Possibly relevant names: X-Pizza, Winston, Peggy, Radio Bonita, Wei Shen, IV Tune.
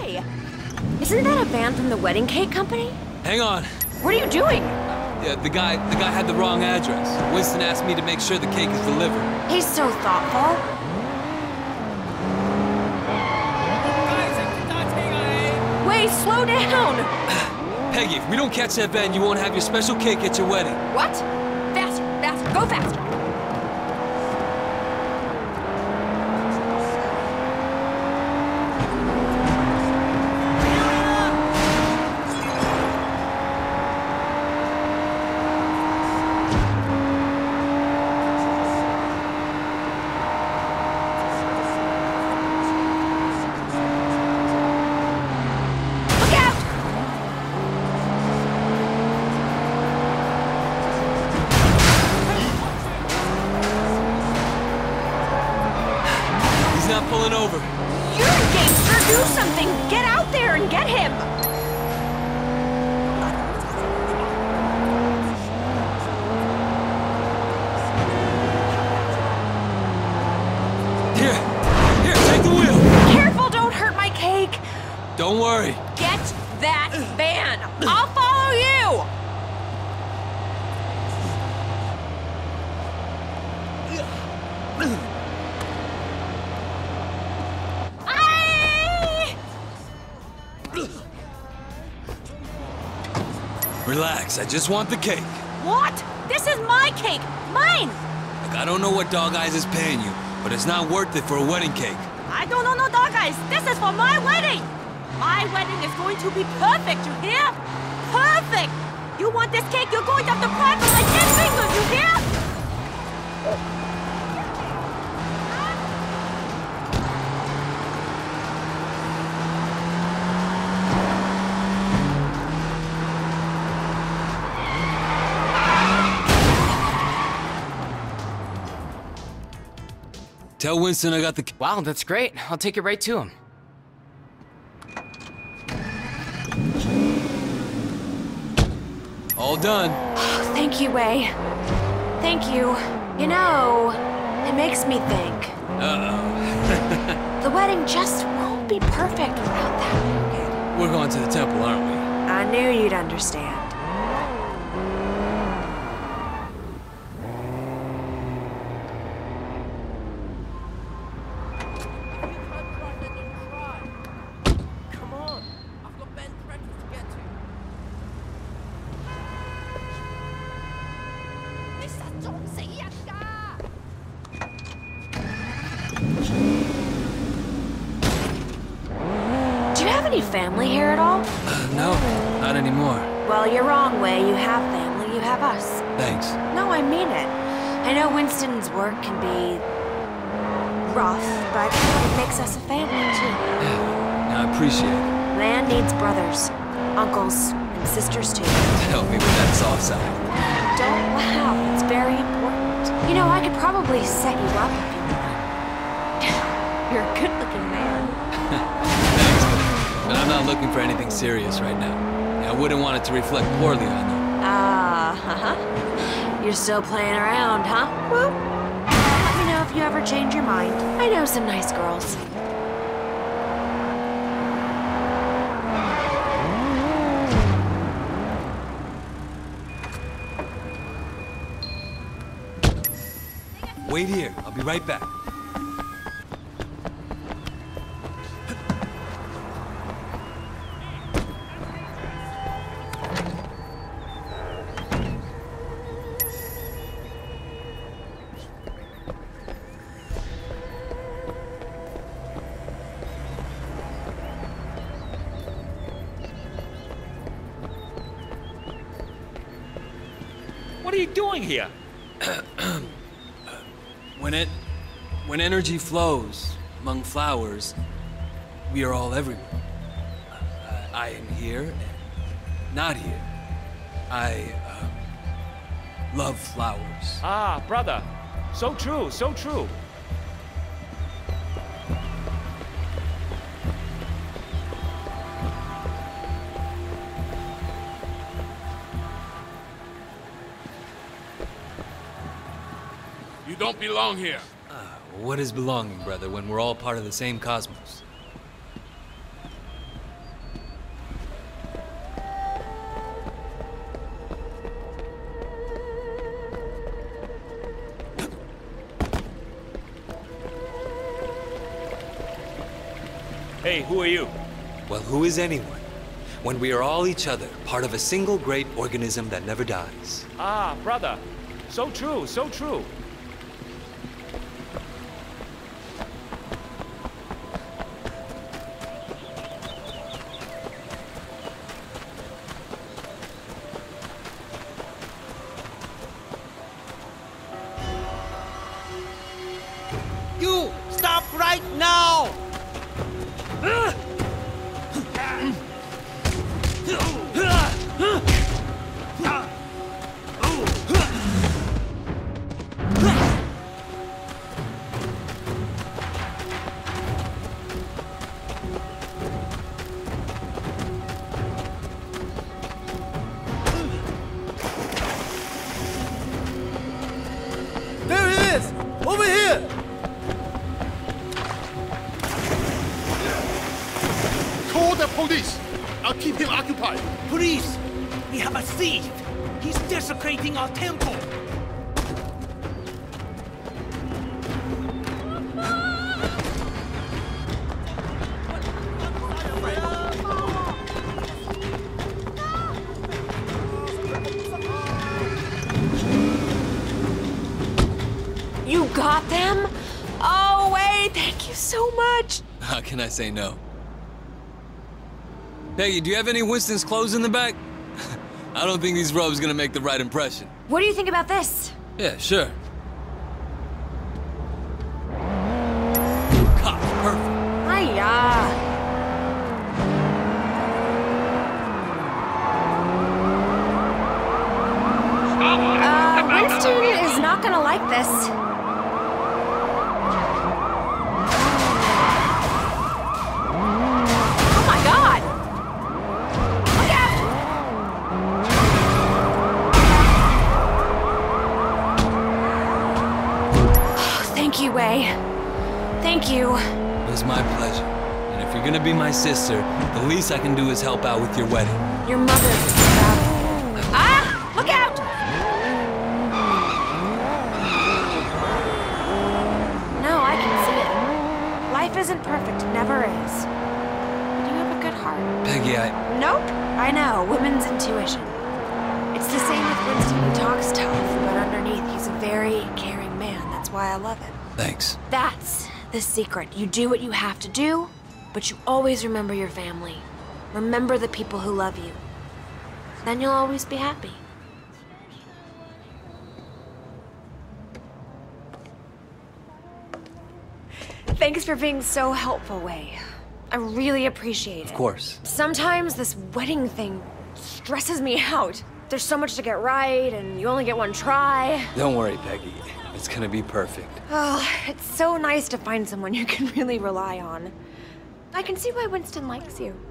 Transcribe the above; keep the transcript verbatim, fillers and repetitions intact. Hey! Isn't that a band from the wedding cake company? Hang on. What are you doing? Yeah, the guy, the guy had the wrong address. Winston asked me to make sure the cake is delivered. He's so thoughtful. Wait, slow down! Peggy, if we don't catch that band, you won't have your special cake at your wedding. What? Faster, faster, go faster! Pulling over. You're a gangster. Do something. Get out there and get him. Here. Here, take the wheel. Careful, don't hurt my cake. Don't worry. Get that van. I'll follow you. Relax, I just want the cake. What? This is my cake! Mine! Look, I don't know what Dog Eyes is paying you, but it's not worth it for a wedding cake. I don't know no Dog Eyes. This is for my wedding! My wedding is going to be perfect, you hear? Perfect! You want this cake, you're going to have to pry for my ten fingers, you hear? Tell Winston I got the... Wow, that's great. I'll take it right to him. All done. Oh, thank you, Wei. Thank you. You know, it makes me think. Uh-oh. The wedding just won't be perfect without that. We're going to the temple, aren't we? I knew you'd understand. Any family here at all? Uh, no, not anymore. Well, you're wrong, Wei. You have family, you have us. Thanks. No, I mean it. I know Winston's work can be rough, but it makes us a family, too. Yeah, I appreciate it. Man needs brothers, uncles, and sisters, too. Help me with that soft side. Don't laugh. It's very important. You know, I could probably set you up if you want. You're a good-looking man. But I'm not looking for anything serious right now. I wouldn't want it to reflect poorly on you. Ah, uh, uh-huh. You're still playing around, huh? Well, let me know if you ever change your mind. I know some nice girls. Wait here. I'll be right back. What are you doing here? when it, when energy flows among flowers, we are all everywhere. Uh, I am here and not here. I uh, love flowers. Ah, brother, so true, so true. You don't belong here. Uh, what is belonging, brother, when we're all part of the same cosmos? Hey, who are you? Well, who is anyone? When we are all each other, part of a single great organism that never dies. Ah, brother. So true, so true. You! Stop right now! There he is! Over here! Call the police! I'll keep him occupied! Police! We have a thief! He's desecrating our temple! You got them? Oh, Wei, thank you so much! How can I say no? Peggy, do you have any Winston's clothes in the back? I don't think these robes gonna make the right impression. What do you think about this? Yeah, sure. Cop, perfect. Hiya. Uh, Winston is not gonna like this. Thank you, Wei. Thank you. It was my pleasure. And if you're gonna be my sister, the least I can do is help out with your wedding. Your mother. Ah! Look out! No, I can see it. Life isn't perfect. It never is. Do you have a good heart? Peggy, I... Nope. I know. Women's intuition. It's the same with Winston. He talks tough, but underneath, he's a very caring man. That's why I love him. Thanks. That's the secret. You do what you have to do, but you always remember your family. Remember the people who love you. Then you'll always be happy. Thanks for being so helpful, Wei. I really appreciate it. Of course. Sometimes this wedding thing stresses me out. There's so much to get right, and you only get one try. Don't worry, Peggy. It's gonna be perfect. Oh, it's so nice to find someone you can really rely on. I can see why Winston likes you.